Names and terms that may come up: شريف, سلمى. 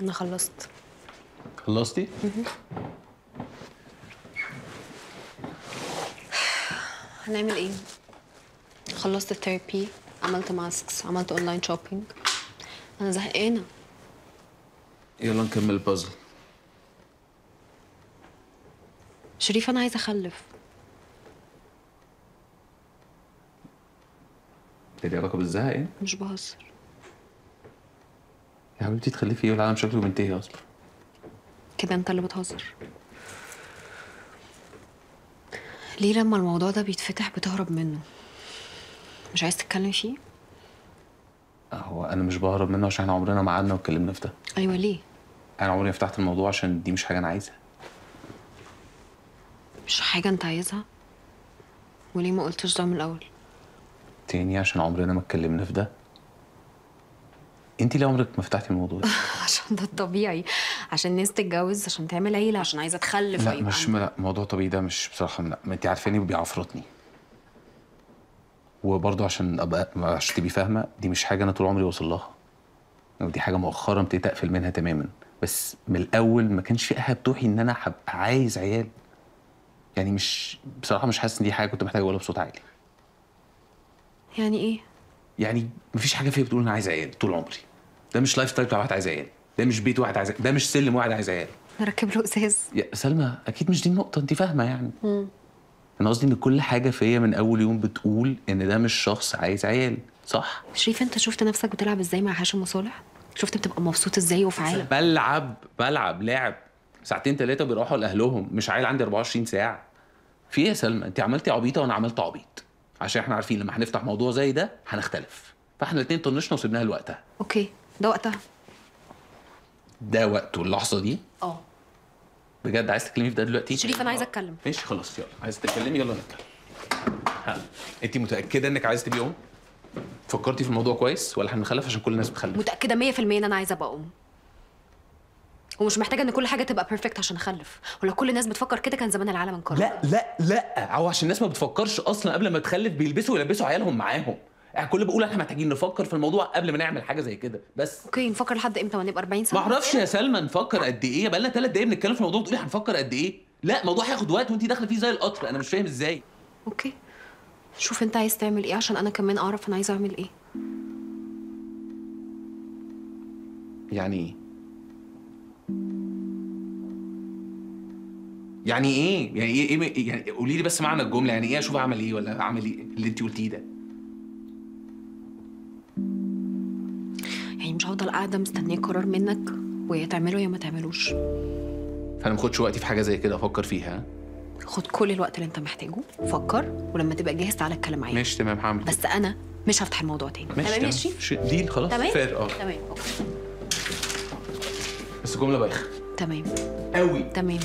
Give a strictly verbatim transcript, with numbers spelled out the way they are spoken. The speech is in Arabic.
انا خلصت. خلصتي؟ هنعمل ايه؟ خلصت الثيرابي، عملت ماسكس، عملت اونلاين شوبينج. انا زهقانه. يلا نكمل البازل. شريف انا عايزه اخلف. ده ليه علاقه بالزهق يعني؟ مش بهزر. يا حبيبتي تخلفي ايه والعالم شكله منتهي اصلا؟ كده انت اللي بتهزر. ليه لما الموضوع ده بيتفتح بتهرب منه؟ مش عايز تتكلم فيه؟ هو انا مش بهرب منه عشان احنا عمرنا ما قعدنا واتكلمنا في ده. ايوه ليه؟ انا عمري ما فتحت الموضوع عشان دي مش حاجه انا عايزها. مش حاجه انت عايزها؟ وليه ما قلتش ده من الاول؟ تاني عشان عمرنا ما اتكلمنا في ده. انت ليه عمرك ما فتحتي الموضوع ده؟ عشان ده الطبيعي، عشان الناس تتجوز، عشان تعمل عيله، عشان عايزه تخلف. لا مش لا موضوع طبيعي ده مش بصراحه. لا انت عارفاني وبيعفرطني، وبرضه عشان ابقى عشان تبقي فاهمه دي مش حاجه انا طول عمري واصل لها، ودي حاجه مؤخرا ابتديت اقفل منها تماما. بس من الاول ما كانش في احد توحي ان انا هبقى عايز عيال، يعني مش بصراحه مش حاسس ان دي حاجه كنت محتاجه اقولها بصوت عالي. يعني ايه؟ يعني مفيش حاجه فيها بتقول انا عايز عيال طول عمري. ده مش لايف ستايل بتاع واحد عايز عيال، ده مش بيت واحد عايز عيال، ده مش سلم واحد عايز عيال. نركب له ازاز. يا سلمى اكيد مش دي النقطه، انت فاهمه يعني. امم انا قصدي ان كل حاجه فيا من اول يوم بتقول ان ده مش شخص عايز عيال، صح؟ شريف انت شفت نفسك بتلعب ازاي مع هاشم وصالح؟ شفت بتبقى مبسوط ازاي وفعال؟ بلعب بلعب لعب ساعتين ثلاثه بيروحوا لاهلهم، مش عيل عندي أربعة وعشرين ساعه. في ايه يا سلمى؟ انت عملتي عبيطه وانا عملت عبيط، عشان احنا عارفين لما هنفتح موضوع زي ده هنختلف، فاحنا الاثنين طنشنا وسيبناها لوقتها. اوكي ده وقتها، ده وقته اللحظه دي. اه بجد عايز تتكلمي في ده دلوقتي؟ شريف انا عايزه اتكلم. ماشي خلاص يلا، عايزه تتكلمي يلا نتكلم. ها انت متاكده انك عايزه تبقي ام؟ فكرتي في الموضوع كويس ولا هنخلف عشان كل الناس بتخلف؟ متاكده مية في المية ان انا عايزه ابقى ام، ومش محتاجه ان كل حاجه تبقى بيرفكت عشان اخلف. ولو كل الناس بتفكر كده كان زمان العالم انقرض. لا لا لا، هو عشان الناس ما بتفكرش اصلا قبل ما تخلف بيلبسوا ويلبسوا عيالهم معاهم. الكل بيقول احنا محتاجين نفكر في الموضوع قبل ما نعمل حاجه زي كده. بس اوكي نفكر لحد امتى؟ ما نبقى أربعين سنه؟ ما اعرفش يا سلمى نفكر قد ايه. بقى لنا ثلاث دقايق بنتكلم في الموضوع بتقولي هنفكر قد ايه؟ لا الموضوع هياخد وقت وانت داخله فيه زي القطر. انا مش فاهم ازاي. اوكي شوف انت عايز تعمل ايه عشان انا كمان اعرف انا عايزه اعمل ايه. يعني ايه؟ يعني ايه؟ يعني ايه ايه يعني قولي لي بس معنى الجمله. يعني ايه اشوف اعمل ايه ولا اعمل ايه اللي انت قلتيه ده؟ يعني مش هفضل قاعده مستنيه قرار منك ويا تعمله يا ما تعملوش. فانا ما اخدش وقتي في حاجه زي كده افكر فيها. خد كل الوقت اللي انت محتاجه، فكر ولما تبقى جاهز تعالى اتكلم معايا. ماشي تمام هعمل. بس انا مش هفتح الموضوع تاني. تمام يا شريف؟ ديل خلاص فير. اه تمام اوكي. بس جمله بايخه. تمام قوي. تمام